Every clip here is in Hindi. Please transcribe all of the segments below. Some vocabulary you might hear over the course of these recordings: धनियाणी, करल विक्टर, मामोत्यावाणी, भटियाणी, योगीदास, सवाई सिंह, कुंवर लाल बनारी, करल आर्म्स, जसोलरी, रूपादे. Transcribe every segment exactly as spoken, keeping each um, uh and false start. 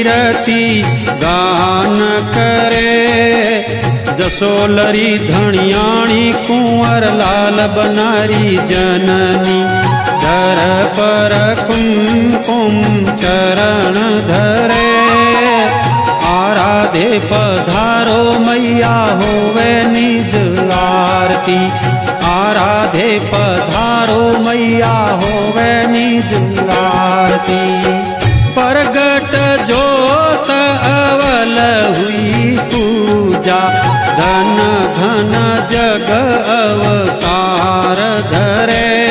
कीरति गान करे। जसोलरी धनियाणी कुंवर लाल बनारी जननी धर पर कुमकुम चरण धरे। आराधे पधारो मैया होवे निज आरती, आराधे पधारो मैया होवे निज आरती। प्रगट जोत अवल हुई पूजा, धन धन जग अवतार धरे।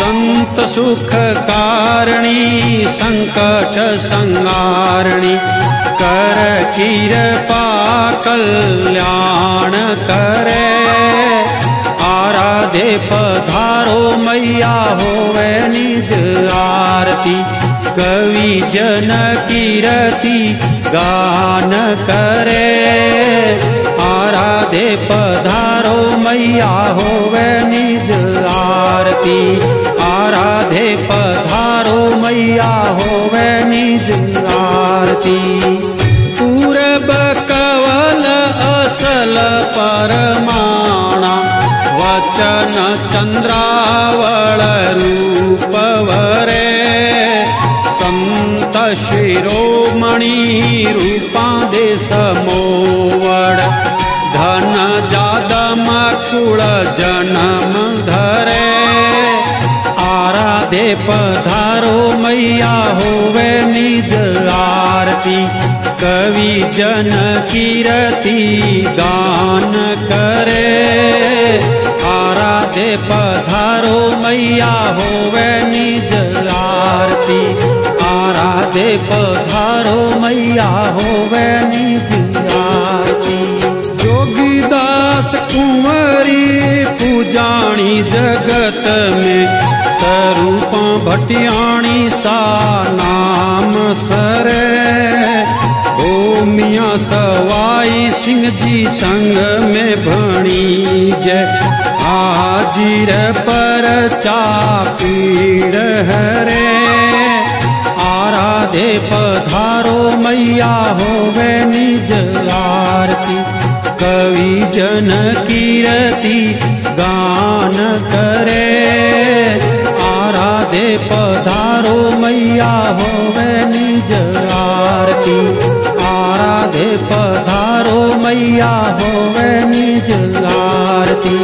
संत सुख कारणी संकट संहारणी, कर कृपा कल्याण करे। आराधे पधारो मैया होवे निज आरती, कवि जन कीरति गान करे। आराधे पधारो मैया होवे निज आरती, आराधे पधारो मैया होवे निज आरती। पूरब कवल असल परमाणा, वचन चंद्रावल रूप वरे। संत शिरोमणि रूपादे समोवर, धन जादम कुल जन्म धरे। आराधे पधारो मैया होवे निज आरती, कवि जन कीरति गान करे। आराधे पधारो मैया होवे निज आरती, आराधे पधारो मैया होवे निज आरती। योगीदास कुंवरी पूजाणी जगत में, स्वरूपा भटियाणी सा नाम सरे। मियां सवाई सिंह जी संग में भणीज, हाजिर पर चापीड़ हरे। आराधे पधारो मैया होवे निज आरती, कवि जन कीरति गान करे। आराधे पधारो मैया होवे निज आरती, आराधे पधारो मैया होवे निज आरती।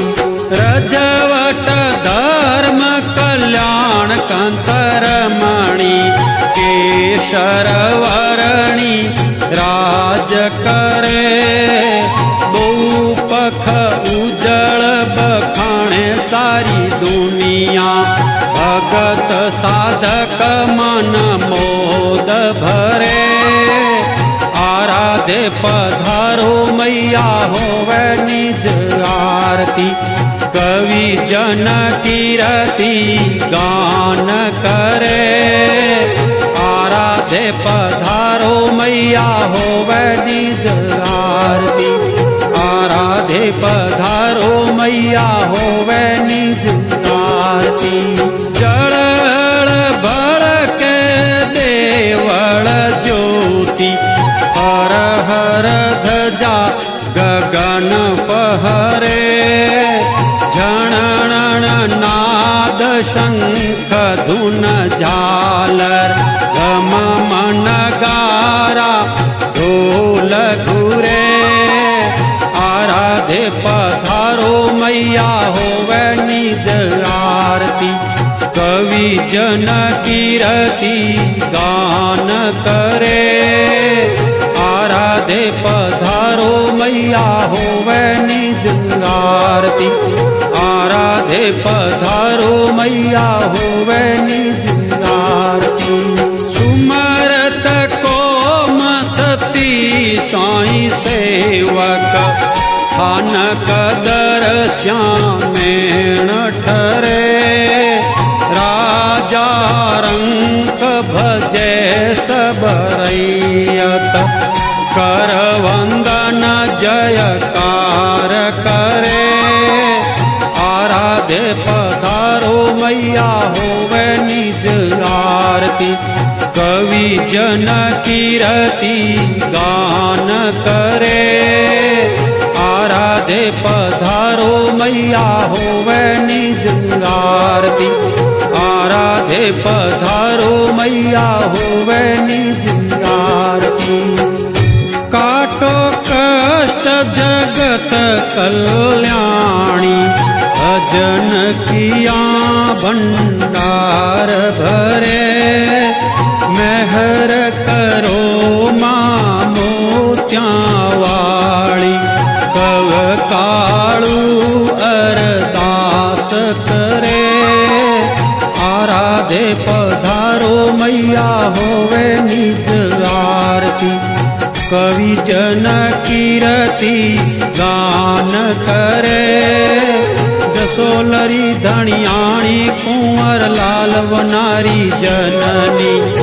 रजवट धर्म कल्याण कंतरमणि, केशरवरणी राज करे। बहुपख उजल बखाणे सारी दुनिया, भगत साधक मन मोद भरे। आराधे पधारो मैया होवे निज आरती, कवि जन कीरति गान करे। आराधे पधारो मैया होवे निज आरती, आराधे पधारो मैया होवे निज आरती। जड़ बड़ के देवल ज्योति, हर हर ध्वजा गगन पहरे। झणण नाद शंख धुन झालर, धम नगारा ढोल घुरे। आराधे पधारो मैया होवे निज आरती, कवि जन कीरति गान करे। आराधे पधारो मैया होवे निज आरती, आराधे पधारो मैया होवे निज आरती। सुमरत कोम छती साई सेवक, थानक दर्श्यामेण ठरे। राजा रंक भजे सब रैयत, कर वंदन जयकार करे। आराधे पधारो मैया होवे निज आरती, कवि जन कीरति गान करे, आराधे पधारो मैया होवे निज आरती, आराधे पधारो मैया होवे निज आरती। काटो कष्ट जगत कल्याणी, भजन किया भंडार भरे, मेहर करो मामोत्यावाणी, कव कालू अरदास करे, आराधे पधारो मैया होवे निज आरती। कवि जन कीरति गान करे, जसोलरी धनियाणी कुंवर लाल बनारी जननी,